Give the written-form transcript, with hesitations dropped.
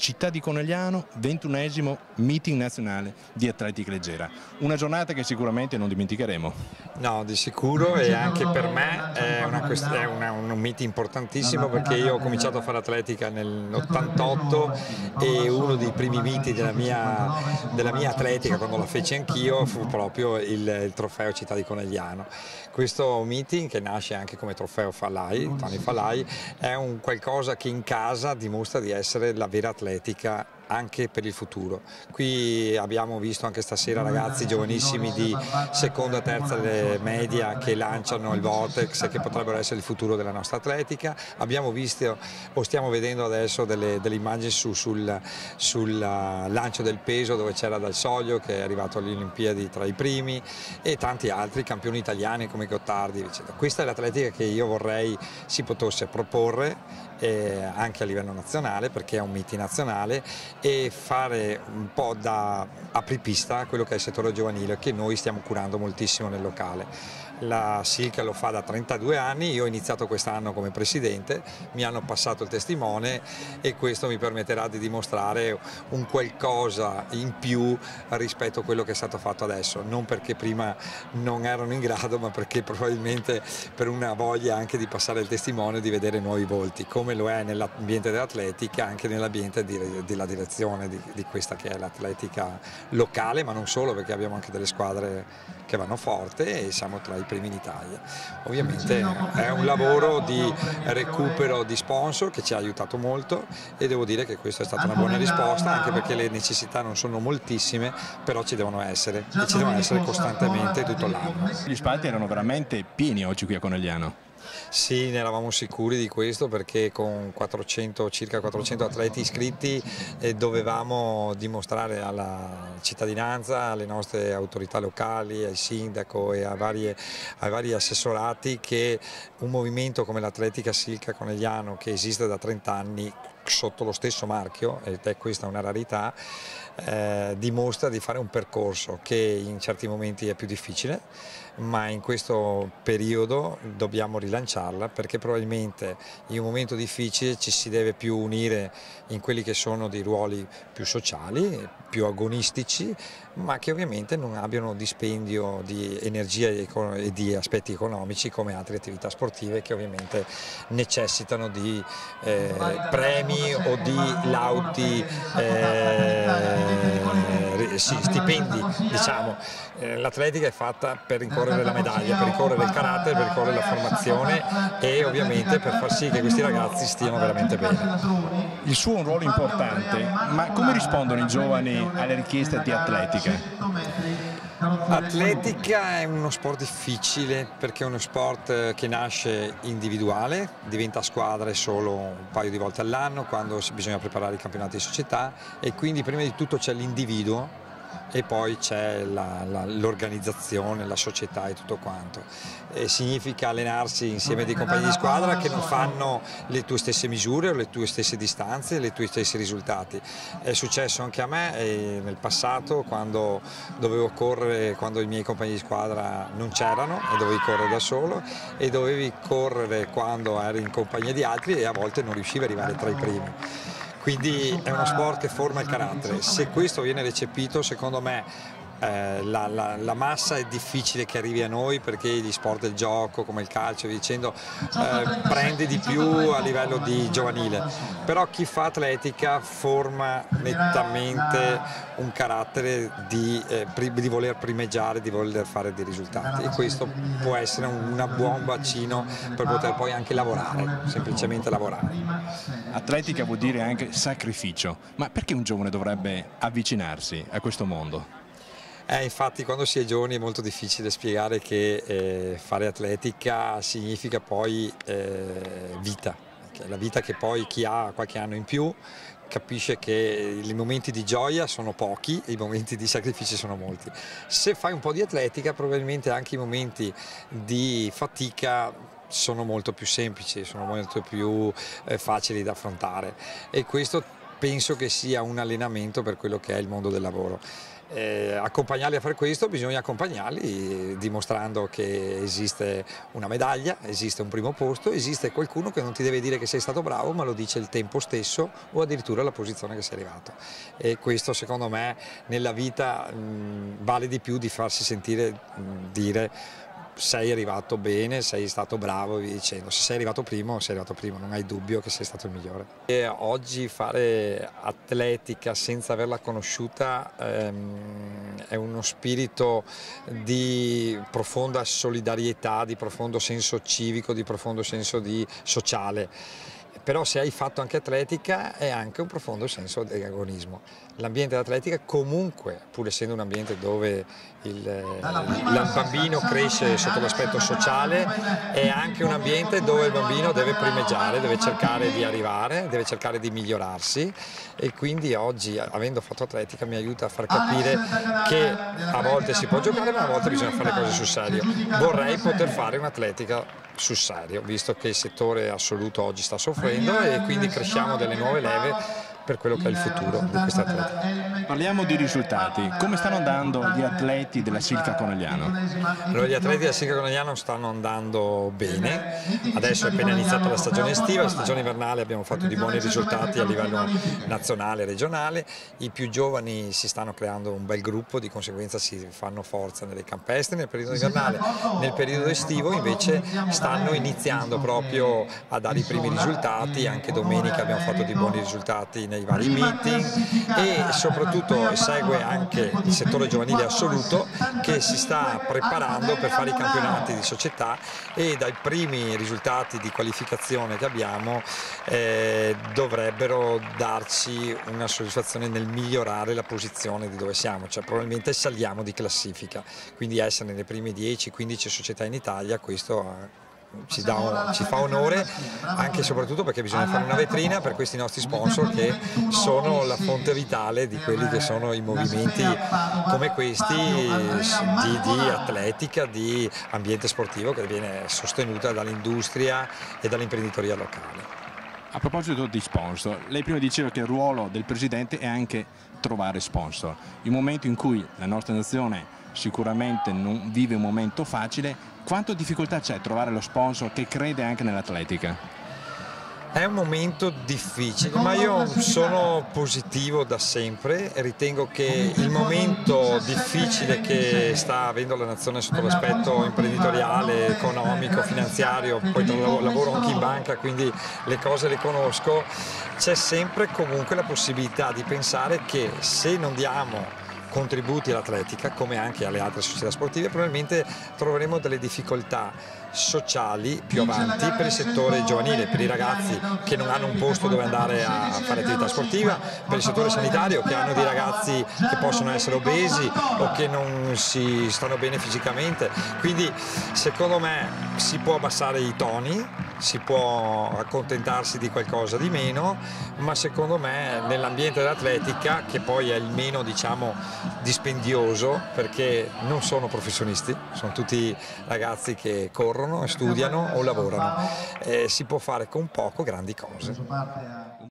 Città di Conegliano, 21° meeting nazionale di atletica leggera. Una giornata che sicuramente non dimenticheremo. No, di sicuro, e anche per me è un meeting importantissimo, perché io ho cominciato a fare atletica nell'88 e uno dei primi meeting della mia atletica, quando la feci anch'io, fu proprio il trofeo Città di Conegliano. Questo meeting, che nasce anche come trofeo Fallai, Toni Fallai, è un qualcosa che in casa dimostra di essere la vera atletica anche per il futuro. Qui abbiamo visto anche stasera ragazzi giovanissimi di seconda, terza media che lanciano il Vortex e che potrebbero essere il futuro della nostra atletica. Abbiamo visto o stiamo vedendo adesso delle immagini sul lancio del peso, dove c'era Dal Soglio che è arrivato alle Olimpiadi tra i primi, e tanti altri campioni italiani come Gottardi, eccetera. Questa è l'atletica che io vorrei si potesse proporre anche a livello nazionale, perché è un meeting nazionale, e fare un po' da apripista a quello che è il settore giovanile, che noi stiamo curando moltissimo nel locale. La Silca lo fa da 32 anni, io ho iniziato quest'anno come presidente, mi hanno passato il testimone e questo mi permetterà di dimostrare un qualcosa in più rispetto a quello che è stato fatto adesso, non perché prima non erano in grado, ma perché probabilmente per una voglia anche di passare il testimone, di vedere nuovi volti, come lo è nell'ambiente dell'atletica, anche nell'ambiente della direzione di questa che è l'atletica locale, ma non solo, perché abbiamo anche delle squadre che vanno forte e siamo tra i primi in Italia. Ovviamente è un lavoro di recupero di sponsor che ci ha aiutato molto, e devo dire che questa è stata una buona risposta, anche perché le necessità non sono moltissime, però ci devono essere, e ci devono essere costantemente tutto l'anno. Gli spalti erano veramente pieni oggi qui a Conegliano. Sì, ne eravamo sicuri di questo, perché con circa 400 atleti iscritti dovevamo dimostrare alla cittadinanza, alle nostre autorità locali, al sindaco e ai vari assessorati che un movimento come l'atletica Silca Conegliano, che esiste da 30 anni sotto lo stesso marchio, ed è questa una rarità, dimostra di fare un percorso che in certi momenti è più difficile, ma in questo periodo dobbiamo rilanciarla, perché probabilmente in un momento difficile ci si deve più unire in quelli che sono dei ruoli più sociali, più agonistici, ma che ovviamente non abbiano dispendio di energia e di aspetti economici come altre attività sportive, che ovviamente necessitano di premi o di lauti, stipendi, diciamo. L'atletica è fatta per rincorrere la medaglia, per rincorrere il carattere, per rincorrere la formazione e ovviamente per far sì che questi ragazzi stiano veramente bene. Il suo è un ruolo importante, ma come rispondono i giovani alle richieste di atletica? Atletica è uno sport difficile, perché è uno sport che nasce individuale, diventa squadre solo un paio di volte all'anno, quando bisogna preparare i campionati di società, e quindi prima di tutto c'è l'individuo e poi c'è l'organizzazione, la società e tutto quanto. E significa allenarsi insieme a dei compagni di squadra che non fanno le tue stesse misure o le tue stesse distanze, le tue stessi risultati. È successo anche a me nel passato, quando dovevo correre, quando i miei compagni di squadra non c'erano e dovevi correre da solo, e dovevi correre quando eri in compagnia di altri, e a volte non riuscivi ad arrivare tra i primi. Quindi è uno sport che forma il carattere. Se questo viene recepito, secondo me la massa è difficile che arrivi a noi, perché gli sport del gioco come il calcio e via dicendo prende di più a livello di giovanile, però chi fa atletica forma nettamente un carattere di voler primeggiare, di voler fare dei risultati, e questo può essere un buon bacino per poter poi anche lavorare, semplicemente lavorare. Atletica vuol dire anche sacrificio, ma perché un giovane dovrebbe avvicinarsi a questo mondo? Infatti quando si è giovani è molto difficile spiegare che fare atletica significa poi vita, la vita che poi chi ha qualche anno in più capisce che i momenti di gioia sono pochi e i momenti di sacrifici sono molti. Se fai un po' di atletica probabilmente anche i momenti di fatica sono molto più semplici, sono molto più facili da affrontare, e questo penso che sia un allenamento per quello che è il mondo del lavoro. Accompagnarli a fare questo, bisogna accompagnarli dimostrando che esiste una medaglia, esiste un primo posto, esiste qualcuno che non ti deve dire che sei stato bravo, ma lo dice il tempo stesso o addirittura la posizione che sei arrivato, e questo secondo me nella vita vale di più di farsi sentire dire sei arrivato bene, sei stato bravo, vi dicendo se sei arrivato primo, non hai dubbio che sei stato il migliore. E oggi fare atletica senza averla conosciuta è uno spirito di profonda solidarietà, di profondo senso civico, di profondo senso sociale. Però se hai fatto anche atletica è anche un profondo senso di agonismo. L'ambiente dell'atletica comunque, pur essendo un ambiente dove il bambino cresce sotto l'aspetto sociale, è anche un ambiente dove il bambino deve primeggiare, deve cercare di arrivare, deve cercare di migliorarsi, e quindi oggi, avendo fatto atletica, mi aiuta a far capire che a volte si può giocare ma a volte bisogna fare le cose sul serio. Vorrei poter fare un'atletica sul serio, visto che il settore assoluto oggi sta soffrendo, e quindi cresciamo delle nuove leve per quello che è il futuro di questa atletica. Parliamo di risultati. Come stanno andando gli atleti della Città di Conegliano? Allora, gli atleti della Città di Conegliano stanno andando bene. Adesso è appena iniziata la stagione estiva, la stagione invernale abbiamo fatto di buoni risultati a livello nazionale e regionale. I più giovani si stanno creando un bel gruppo, di conseguenza si fanno forza nelle campestre nel periodo invernale. Nel periodo estivo invece stanno iniziando proprio a dare i primi risultati. Anche domenica abbiamo fatto di buoni risultati nei vari meeting, e soprattutto segue anche il settore giovanile assoluto, che si sta preparando per fare i campionati di società, e dai primi risultati di qualificazione che abbiamo dovrebbero darci una soddisfazione nel migliorare la posizione di dove siamo, cioè probabilmente saliamo di classifica, quindi essere nelle prime 10-15 società in Italia, questo ci fa onore, anche e soprattutto perché bisogna fare una vetrina per questi nostri sponsor, che sono la fonte vitale di quelli che sono i movimenti come questi di atletica, di ambiente sportivo, che viene sostenuta dall'industria e dall'imprenditoria locale. A proposito di sponsor, lei prima diceva che il ruolo del presidente è anche trovare sponsor. Il momento in cui la nostra nazione sicuramente non vive un momento facile, quanto difficoltà c'è a trovare lo sponsor che crede anche nell'atletica? È un momento difficile, ma io sono positivo da sempre e ritengo che il momento difficile che sta avendo la nazione sotto l'aspetto imprenditoriale, economico, finanziario, poi lavoro anche in banca, quindi le cose le conosco, c'è sempre comunque la possibilità di pensare che se non diamo contributi all'atletica, come anche alle altre società sportive, probabilmente troveremo delle difficoltà sociali più avanti per il settore giovanile, per i ragazzi che non hanno un posto dove andare a fare attività sportiva, per il settore sanitario che hanno dei ragazzi che possono essere obesi o che non si stanno bene fisicamente. Quindi secondo me si può abbassare i toni, si può accontentarsi di qualcosa di meno, ma secondo me nell'ambiente dell'atletica, che poi è il meno, diciamo, dispendioso, perché non sono professionisti, sono tutti ragazzi che corrono, studiano o lavorano, si può fare con poco grandi cose.